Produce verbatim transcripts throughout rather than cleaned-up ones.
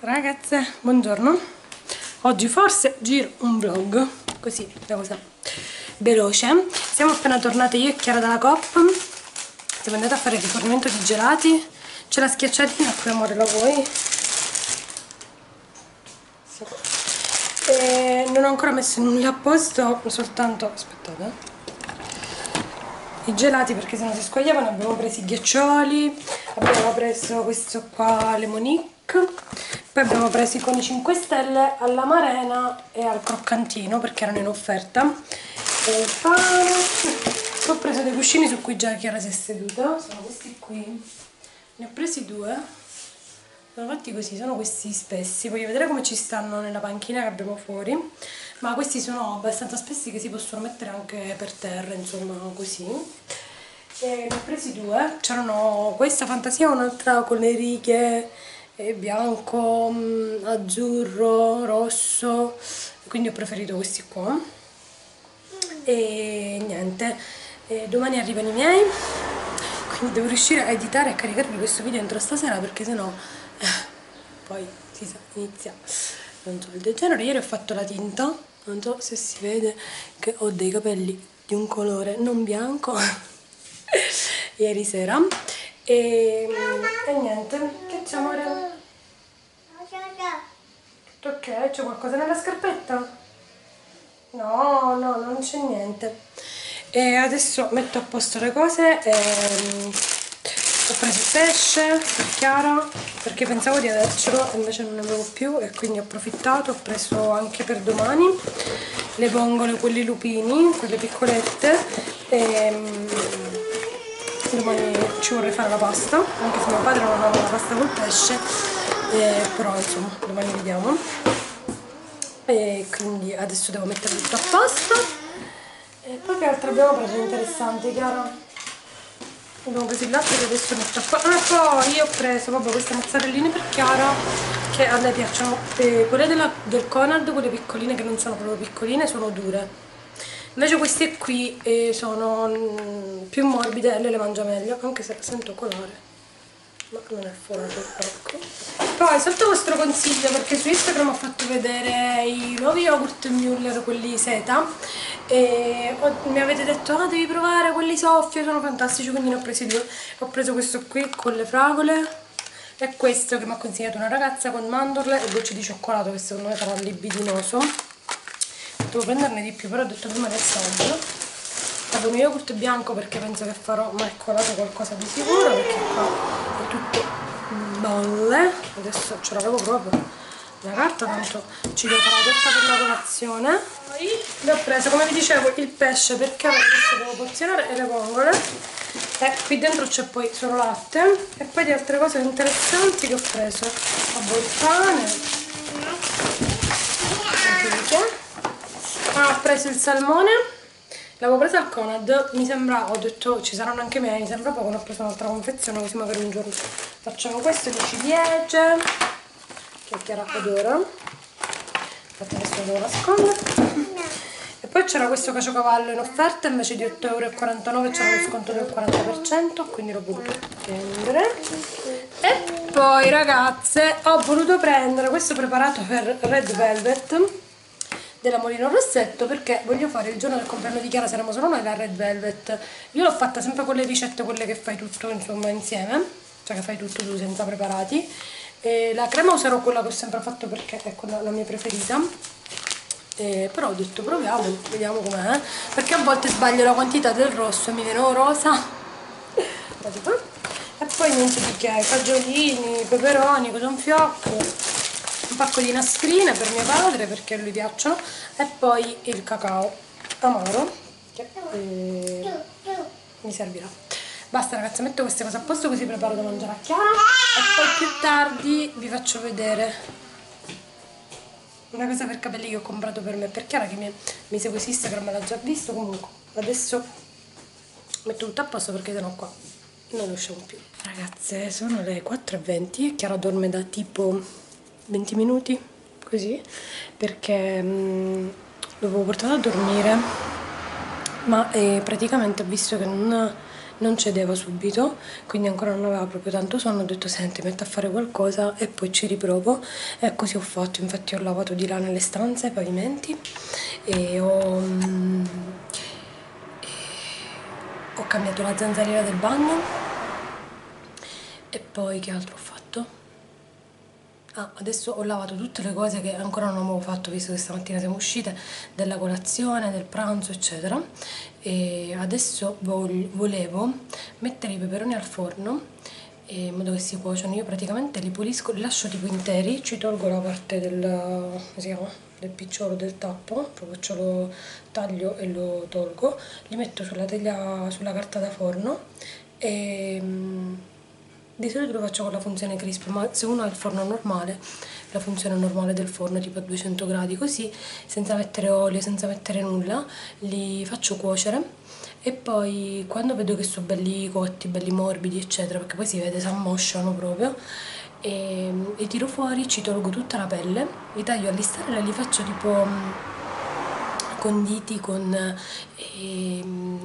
Ragazze, buongiorno. Oggi forse giro un vlog, così, una cosa veloce. Siamo appena tornate io e Chiara dalla Coop. Siamo andate a fare il rifornimento di gelati. C'è la schiacciatina qui, amore, la vuoi? Sì. E non ho ancora messo nulla a posto, soltanto... aspettate. I gelati, perché se non si squagliavano. Abbiamo preso i ghiaccioli, abbiamo preso questo qua, le Monique. Poi abbiamo preso i coni cinque stelle alla Marena e al croccantino perché erano in offerta. E il pane. Poi ho preso dei cuscini su cui già Chiara si è seduta. Sono questi qui. Ne ho presi due. Sono fatti così, sono questi spessi. Voglio vedere come ci stanno nella panchina che abbiamo fuori. Ma questi sono abbastanza spessi che si possono mettere anche per terra, insomma, così. E ne ho presi due. C'erano questa fantasia e un'altra con le righe. E bianco, azzurro, rosso, quindi ho preferito questi qua. E niente, e domani arrivano i miei, quindi devo riuscire a editare e a caricarvi questo video entro stasera, perché sennò eh, poi si sa, inizia non so il degenere. Ieri ho fatto la tinta, non so se si vede che ho dei capelli di un colore non bianco ieri sera. E, e niente, che c'è, amore? Tutto ok? C'è qualcosa nella scarpetta? No, no, non c'è niente. E adesso metto a posto le cose. E... ho preso il pesce per Chiara perché pensavo di avercelo, invece non ne avevo più e quindi ho approfittato. Ho preso anche per domani le vongole, quelli lupini, quelle piccolette. E... domani ci vorrei fare la pasta, anche se mio padre non aveva la pasta col pesce, eh, però insomma domani vediamo. E quindi adesso devo mettere tutto a posto. E poi che altro abbiamo preso interessante, Chiara? Abbiamo preso il latte che adesso metto a posto. Ah, poi io ho preso proprio queste mozzarelline per Chiara che a lei piacciono, eh, quelle della, del Conad, quelle piccoline che non sono proprio piccoline, sono dure. Invece queste qui eh, sono più morbide e le, le mangio meglio, anche se sento colore, ma non è fuori del pacco. Poi sotto vostro consiglio, perché su Instagram ho fatto vedere i nuovi yogurt Müller, quelli seta, e ho, mi avete detto ah devi provare quelli soffi, sono fantastici, quindi ne ho presi due. Ho preso questo qui con le fragole e questo che mi ha consigliato una ragazza con mandorle e gocce di cioccolato, che secondo me sarà libidinoso. Devo prenderne di più, però ho detto prima del saggio. Vado un yogurt bianco perché penso che farò marcolato qualcosa di sicuro, perché qua è tutto bolle. Adesso ce l'avevo proprio la carta, tanto ci devo fare la testa per la colazione. Poi le ho preso, come vi dicevo, il pesce perché adesso devo porzionare e le vongole. E qui dentro c'è poi solo latte. E poi di altre cose interessanti che ho preso. A bolzane. Ah, ho preso il salmone, l'avevo preso al Conad, mi sembra, ho detto ci saranno anche me, mi sembra poco, ne ho preso un'altra confezione così magari un giorno facciamo questo di ciliegie che Chiara adora, infatti adesso lo devo nascondere. E poi c'era questo caciocavallo in offerta, invece di otto e quarantanove euro c'era lo sconto del quaranta per cento, quindi l'ho voluto prendere. E poi ragazze ho voluto prendere questo preparato per Red Velvet della Molino Rossetto, perché voglio fare il giorno del compleanno di Chiara, saremo solo noi, la Red Velvet. Io l'ho fatta sempre con le ricette, quelle che fai tutto insomma insieme, cioè che fai tutto tu senza preparati. E la crema userò quella che ho sempre fatto perché è quella la mia preferita. E però ho detto proviamo, vediamo com'è, perché a volte sbaglio la quantità del rosso e mi viene rosa. E poi niente di che, fagiolini, peperoni, cos'è un fiocco, un pacco di nastrine per mio padre perché a lui piacciono, e poi il cacao amaro che eh, mi servirà. Basta ragazzi, metto queste cose a posto così preparo da mangiare a Chiara e poi più tardi vi faccio vedere una cosa per capelli che ho comprato per me e per Chiara, che mi, mi segue su Instagram, l'ha già visto. Comunque adesso metto tutto a posto perché sennò qua non riusciamo più. Ragazze, sono le quattro e venti e Chiara dorme da tipo venti minuti, così, perché mh, l'avevo portata a dormire, ma eh, praticamente ho visto che non, non cedevo subito, quindi ancora non aveva proprio tanto sonno, ho detto senti, metto a fare qualcosa e poi ci riprovo, e così ho fatto. Infatti ho lavato di là nelle stanze, i pavimenti, e ho, mm, e ho cambiato la zanzariera del bagno. E poi che altro ho fatto? Ah, adesso ho lavato tutte le cose che ancora non avevo fatto, visto che stamattina siamo uscite, della colazione, del pranzo, eccetera. E adesso volevo mettere i peperoni al forno in modo che si cuociono. Io praticamente li pulisco, li lascio tipo interi, ci tolgo la parte del, come si chiama, del picciolo, del tappo, proprio ce lo taglio e lo tolgo, li metto sulla teglia, sulla carta da forno, e di solito lo faccio con la funzione crisp, ma se uno ha il forno normale, la funzione normale del forno, tipo a duecento gradi, così, senza mettere olio, senza mettere nulla, li faccio cuocere, e poi quando vedo che sono belli cotti, belli morbidi, eccetera, perché poi si vede, si ammosciano proprio, e li tiro fuori, ci tolgo tutta la pelle, li taglio all'istella e li faccio tipo conditi con eh,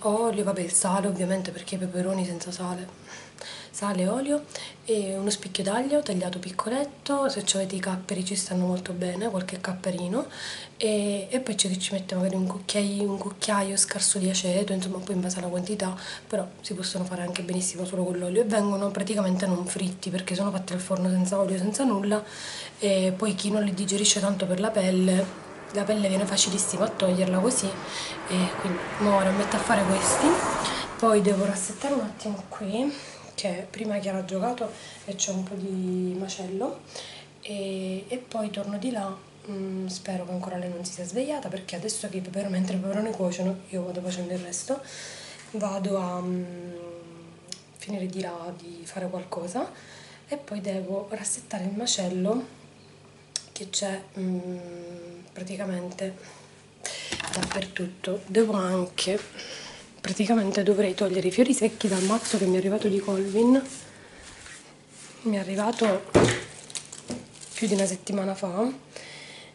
olio, vabbè, il sale ovviamente, perché i peperoni senza sale, sale, olio, e uno spicchio d'aglio tagliato piccoletto, se avete i capperi ci stanno molto bene, qualche capperino, e, e poi c'è chi ci mette magari un cucchiaio, un cucchiaio scarso di aceto, insomma, poi in base alla quantità, però si possono fare anche benissimo solo con l'olio, e vengono praticamente non fritti perché sono fatti al forno senza olio, senza nulla, e poi chi non li digerisce tanto per la pelle, la pelle viene facilissima a toglierla così, e quindi ora metto a fare questi, poi devo rassettare un attimo qui, che prima Chiara ha giocato e c'è un po' di macello, e, e poi torno di là, mh, spero che ancora lei non si sia svegliata, perché adesso che i peperoni, mentre i peperoni cuociono io vado facendo il resto, vado a mh, finire di là di fare qualcosa, e poi devo rassettare il macello che c'è praticamente dappertutto. Devo anche, praticamente dovrei togliere i fiori secchi dal mazzo che mi è arrivato di Colvin, mi è arrivato più di una settimana fa,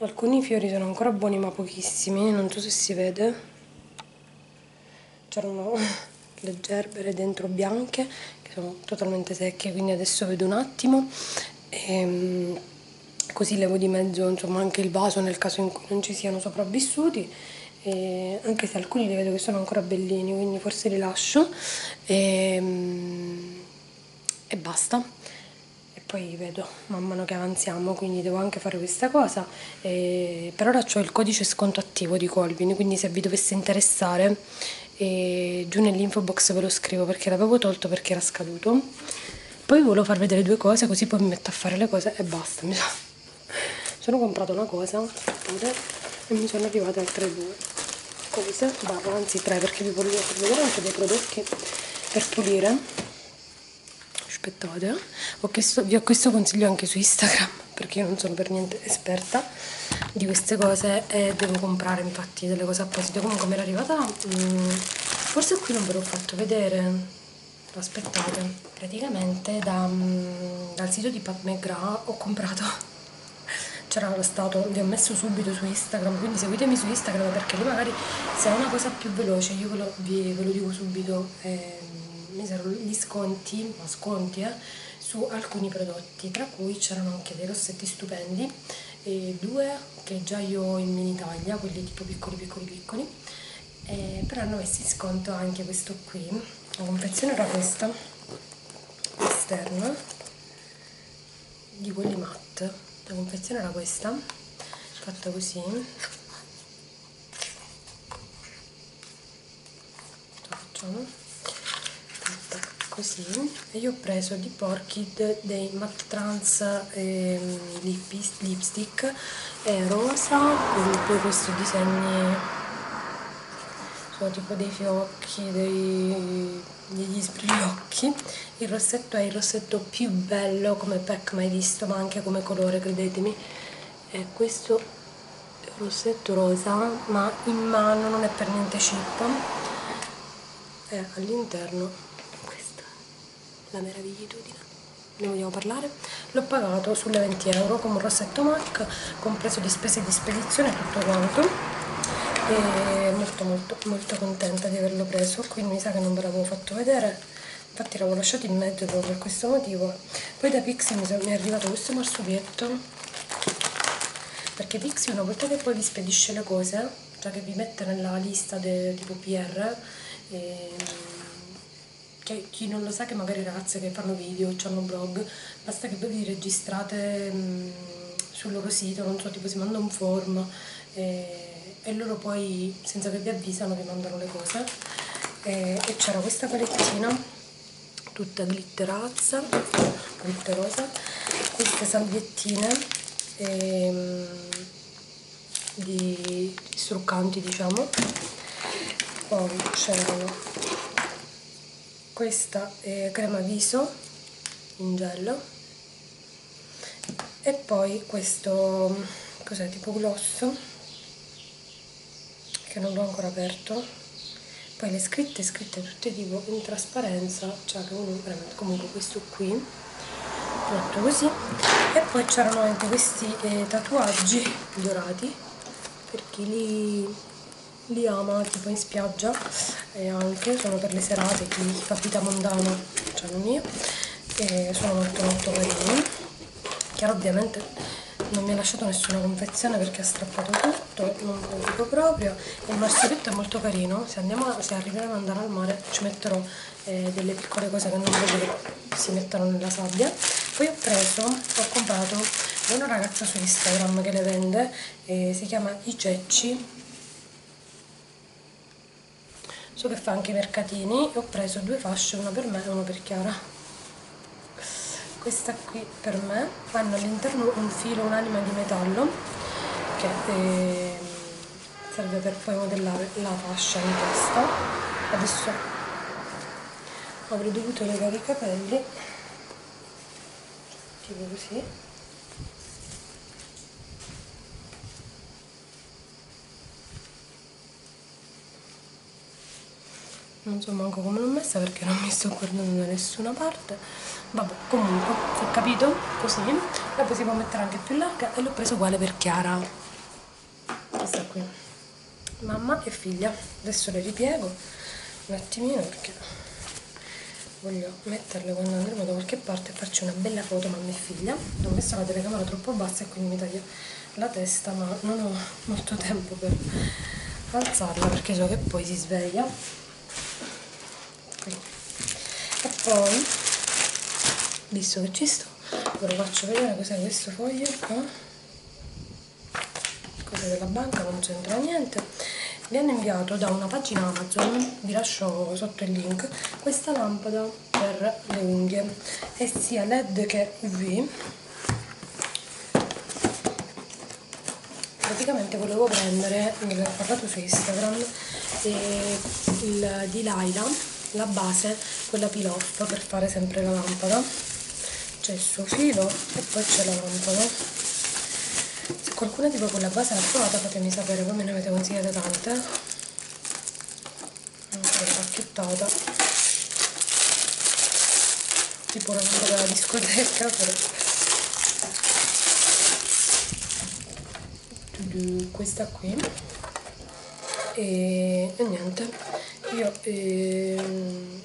alcuni fiori sono ancora buoni ma pochissimi, non so se si vede, c'erano le gerbere dentro bianche che sono totalmente secche, quindi adesso vedo un attimo e così levo di mezzo, insomma, anche il vaso nel caso in cui non ci siano sopravvissuti. E anche se alcuni li vedo che sono ancora bellini, quindi forse li lascio, e, e basta, e poi vedo man mano che avanziamo, quindi devo anche fare questa cosa, e per ora ho il codice sconto attivo di Colvin, quindi se vi dovesse interessare, e giù nell'info box ve lo scrivo, perché l'avevo tolto perché era scaduto. Poi volevo far vedere due cose, così poi mi metto a fare le cose e basta. Mi sono comprato una cosa e mi sono arrivate altre due cose, barra, anzi tre, perché vi volevo far vedere anche dei prodotti per pulire. Aspettate, ho chiesto, vi ho questo consiglio anche su Instagram, perché io non sono per niente esperta di queste cose e devo comprare infatti delle cose apposite. Comunque mi era arrivata, mh, forse qui non ve l'ho fatto vedere, aspettate, praticamente da, mh, dal sito di Pat McGrath ho comprato, c'era stato, vi ho messo subito su Instagram, quindi seguitemi su Instagram, perché lì magari se è una cosa più veloce io ve lo, vi, ve lo dico subito, eh, mi servono gli sconti, ma sconti eh, su alcuni prodotti, tra cui c'erano anche dei rossetti stupendi, e due che già io ho in mini taglia, quelli tipo piccoli piccoli piccoli, eh, però hanno messo in sconto anche questo qui, la confezione era questa, esterna, di quelli matte. La confezione era questa, fatta così, facciamo fatta così, e io ho preso di Porkid dei MAC Trans eh, lipstick, è rosa, poi questi disegni sono tipo dei fiocchi, dei, degli sbrigliocchi. Il rossetto è il rossetto più bello come pack mai visto, ma anche come colore, credetemi, è questo rossetto rosa, ma in mano non è per niente cheap, è all'interno questa, la meravigliitudine, ne vogliamo parlare. L'ho pagato sulle venti euro come un rossetto MAC, compreso di spese di spedizione e tutto quanto. e molto molto molto contenta di averlo preso. Qui mi sa che non ve l'avevo fatto vedere, infatti l'avevo lasciato in mezzo proprio per questo motivo. Poi da Pixi mi è arrivato questo marsupietto, perché Pixi una volta che poi vi spedisce le cose, cioè che vi mette nella lista de, tipo P R, e, cioè, chi non lo sa, che magari ragazze che fanno video, hanno blog, basta che voi vi registrate mh, sul loro sito, non so, tipo si manda un form e, e loro poi, senza che vi avvisano, vi mandano le cose. E, e c'era questa palettina tutta glitterazza, glitterosa, queste salviettine ehm, di struccanti, diciamo. Poi c'erano questa eh, crema viso in gel e poi questo, cos'è, tipo gloss, che non l'ho ancora aperto. Poi le scritte, scritte tutte tipo in trasparenza, cioè che uno veramente, comunque questo qui, fatto così. E poi c'erano anche questi eh, tatuaggi dorati, per chi li, li ama, tipo in spiaggia, e anche sono per le serate, chi fa vita mondana, cioè non io, e sono molto molto carini. Chiaro, ovviamente non mi ha lasciato nessuna confezione perché ha strappato tutto, non lo dico proprio. Il marsupietto è molto carino, se, andiamo a, se arriveremo ad andare al mare ci metterò eh, delle piccole cose che non voglio che si mettano nella sabbia. Poi ho preso, ho comprato da una ragazza su Instagram che le vende, eh, si chiama I Cecci, so che fa anche i mercatini, e ho preso due fasce, una per me e una per Chiara. Questa qui per me, hanno all'interno un filo, un'anima di metallo che eh, serve per poi modellare la fascia in testa. Adesso avrei dovuto legare i capelli, tipo così. Non so manco come l'ho messa perché non mi sto guardando da nessuna parte. Vabbè, comunque, ho capito, così. La possiamo mettere anche più larga e l'ho presa uguale per Chiara. Questa qui. Mamma e figlia. Adesso le ripiego un attimino perché voglio metterle quando andremo da qualche parte e farci una bella foto mamma e figlia. Ho messo la telecamera troppo bassa e quindi mi taglia la testa, ma non ho molto tempo per alzarla perché so che poi si sveglia. E poi, visto che ci sto, ve lo faccio vedere cos'è questo foglio qua, cosa della banca, non c'entra niente. Mi hanno inviato da una pagina Amazon, vi lascio sotto il link, questa lampada per le unghie, è sia L E D che U V. Praticamente volevo prendere, mi l'ho parlato su Instagram, e il di Laila, la base, quella piloffa, per fare sempre la lampada. C'è il suo filo e poi c'è la lampada. Se qualcuno tipo quella base l'ha provata fatemi sapere, voi me ne avete consigliate tante. Anche la pacchettata, tipo la lampada della discoteca, però questa qui. E, e niente, io ehm,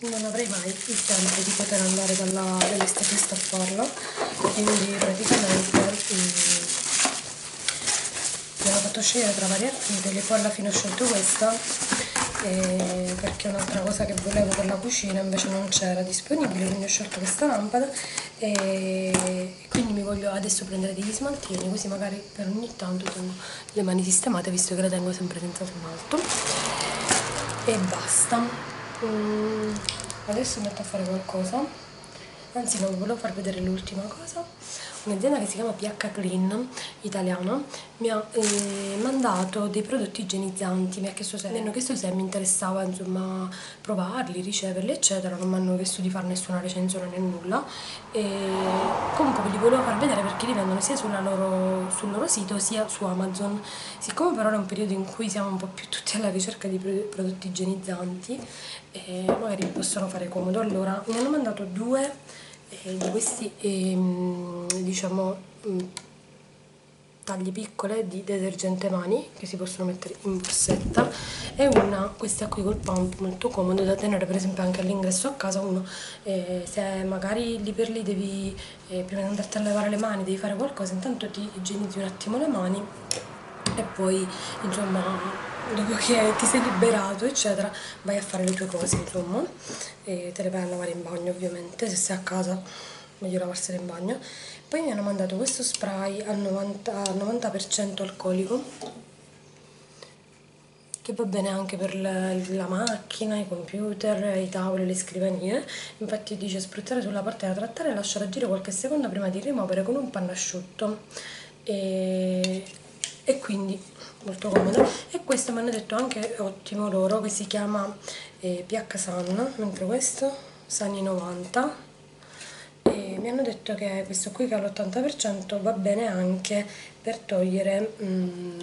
non avrei mai il tempo di poter andare dalla dall'estetista a farlo, quindi praticamente ehm, mi hanno fatto scegliere tra varie articoli, poi alla fine ho scelto questa eh, perché è un'altra cosa che volevo per la cucina, invece non c'era disponibile, quindi ho scelto questa lampada e quindi mi voglio adesso prendere degli smaltini, così magari per ogni tanto tengo le mani sistemate, visto che le tengo sempre senza smalto. E basta. Mm, adesso metto a fare qualcosa, anzi no, volevo far vedere l'ultima cosa. Un'azienda che si chiama P H Clean, italiana, mi ha eh, mandato dei prodotti igienizzanti, mi ha chiesto se, mi hanno chiesto se mi interessava, insomma, provarli, riceverli, eccetera. Non mi hanno chiesto di fare nessuna recensione né nulla, e comunque ve li volevo far vedere perché li vendono sia sulla loro, sul loro sito sia su Amazon. Siccome per ora è un periodo in cui siamo un po' più tutti alla ricerca di prodotti igienizzanti, eh, magari mi possono fare comodo. Allora, mi hanno mandato due di eh, questi, eh, diciamo, tagli piccole di detergente mani che si possono mettere in borsetta, e una, questa qui col pump, molto comodo da tenere per esempio anche all'ingresso a casa. Uno eh, se magari lì per lì devi eh, prima di andarti a lavare le mani, devi fare qualcosa, intanto ti igienizzi un attimo le mani e poi insomma dopo che ti sei liberato eccetera vai a fare le tue cose insomma, e te le vai a lavare in bagno ovviamente, se sei a casa meglio lavarsele in bagno. Poi mi hanno mandato questo spray al novanta per cento alcolico che va bene anche per la, la macchina, i computer, i tavoli, le scrivanie. Infatti dice spruzzare sulla parte da trattare e lasciare agire qualche secondo prima di rimuovere con un panno asciutto, e, e quindi molto comodo. E questo mi hanno detto anche ottimo loro, che si chiama eh, P H San, mentre questo Sani novanta, e mi hanno detto che questo qui che ha l'ottanta per cento va bene anche per togliere mm,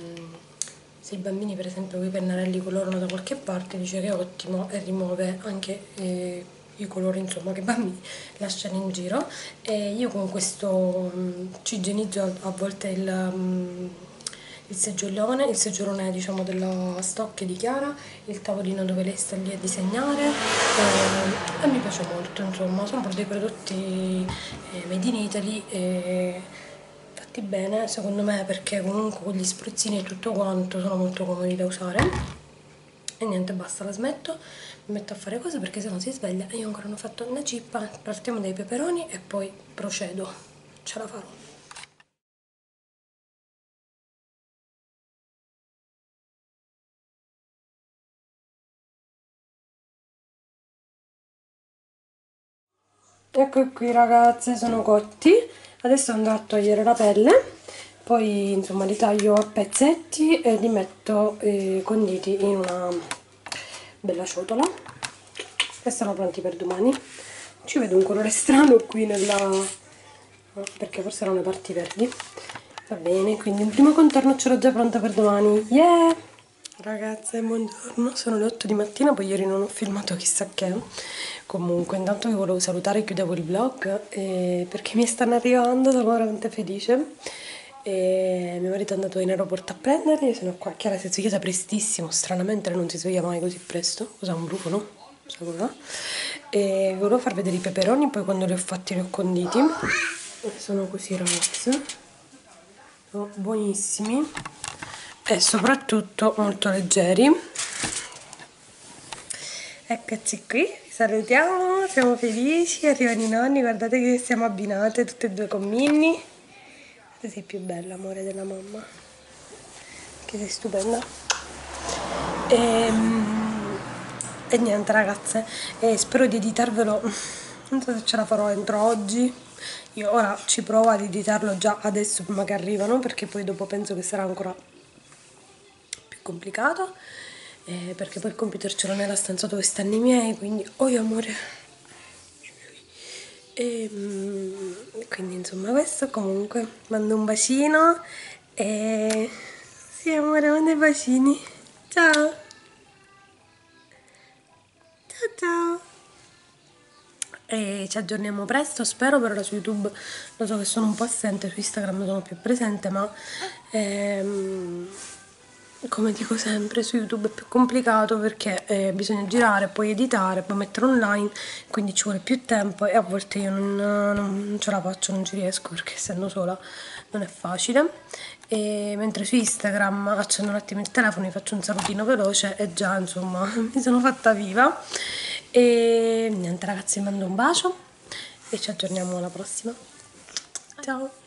se i bambini per esempio quei pennarelli colorano da qualche parte, dice che è ottimo e rimuove anche eh, i colori insomma che i bambini lasciano in giro. E io con questo mm, ci igienizzo a volte il mm, il seggiolone, il seggiolone diciamo della Stocche di Chiara, il tavolino dove lei sta lì a disegnare, e, e mi piace molto insomma, sono dei prodotti eh, made in Italy eh, fatti bene secondo me, perché comunque con gli spruzzini e tutto quanto sono molto comodi da usare. E niente, basta, la smetto, mi metto a fare cose perché sennò si sveglia e io ancora non ho fatto una cippa. Partiamo dai peperoni e poi procedo, ce la farò. Ecco qui ragazze, sono cotti, adesso andrò a togliere la pelle, poi insomma li taglio a pezzetti e li metto eh, conditi in una bella ciotola, e sono pronti per domani. Ci vedo un colore strano qui nella... perché forse erano le parti verdi. Va bene, quindi un primo contorno ce l'ho già pronta per domani, yeah! Ragazze, buongiorno, sono le otto di mattina, poi ieri non ho filmato chissà che. Comunque intanto vi volevo salutare, chiudevo il vlog eh, perché mi stanno arrivando, sono veramente felice. E mio marito è andato in aeroporto a prenderli, sono qua. Chiara si è svegliata prestissimo, stranamente non si sveglia mai così presto, cos'è, un bruco, no? E volevo far vedere i peperoni, poi quando li ho fatti li ho conditi, sono così ragazze, sono buonissimi e soprattutto molto leggeri. Eccoci qui, salutiamo, siamo felici, arrivano i nonni, guardate che siamo abbinate tutte e due con Minnie. Sei più bella amore della mamma, che sei stupenda. E, e niente ragazze, e spero di editarvelo, non so se ce la farò entro oggi. Io ora ci provo ad editarlo già adesso prima che arrivano, perché poi dopo penso che sarà ancora complicato, eh, perché poi il computer ce l'ho nella stanza dove stanno i miei, quindi oh io amore, e mm, quindi insomma questo. Comunque mando un bacino e sì amore, mando i bacini, ciao ciao ciao, e ci aggiorniamo presto spero. Per ora su YouTube lo so che sono un po' assente, su Instagram sono più presente, ma ehm, come dico sempre, su YouTube è più complicato perché eh, bisogna girare, poi editare, poi mettere online, quindi ci vuole più tempo e a volte io non, non, non ce la faccio, non ci riesco, perché essendo sola non è facile. E mentre su Instagram accendo un attimo il telefono, vi faccio un salutino veloce e già insomma mi sono fatta viva. E niente ragazzi, vi mando un bacio e ci aggiorniamo alla prossima, ciao!